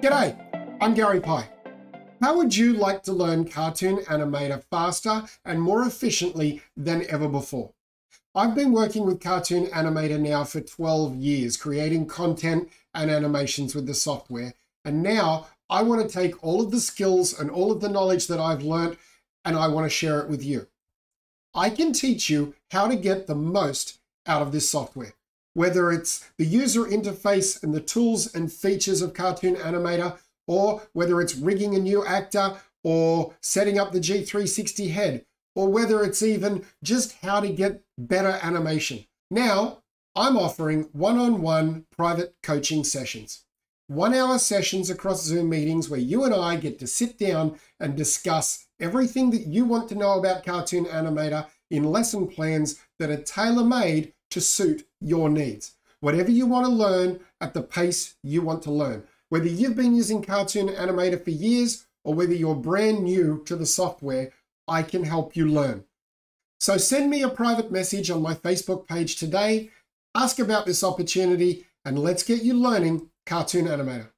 G'day, I'm Garry Pye. How would you like to learn Cartoon Animator faster and more efficiently than ever before? I've been working with Cartoon Animator now for 12 years, creating content and animations with the software. And now I want to take all of the skills and all of the knowledge that I've learned, and I want to share it with you. I can teach you how to get the most out of this software. Whether it's the user interface and the tools and features of Cartoon Animator, or whether it's rigging a new actor, or setting up the G360 head, or whether it's even just how to get better animation. Now, I'm offering one-on-one private coaching sessions. 1 hour sessions across Zoom meetings where you and I get to sit down and discuss everything that you want to know about Cartoon Animator in lesson plans that are tailor-made to suit your needs. Whatever you want to learn at the pace you want to learn. Whether you've been using Cartoon Animator for years or whether you're brand new to the software, I can help you learn. So send me a private message on my Facebook page today, ask about this opportunity, and let's get you learning Cartoon Animator.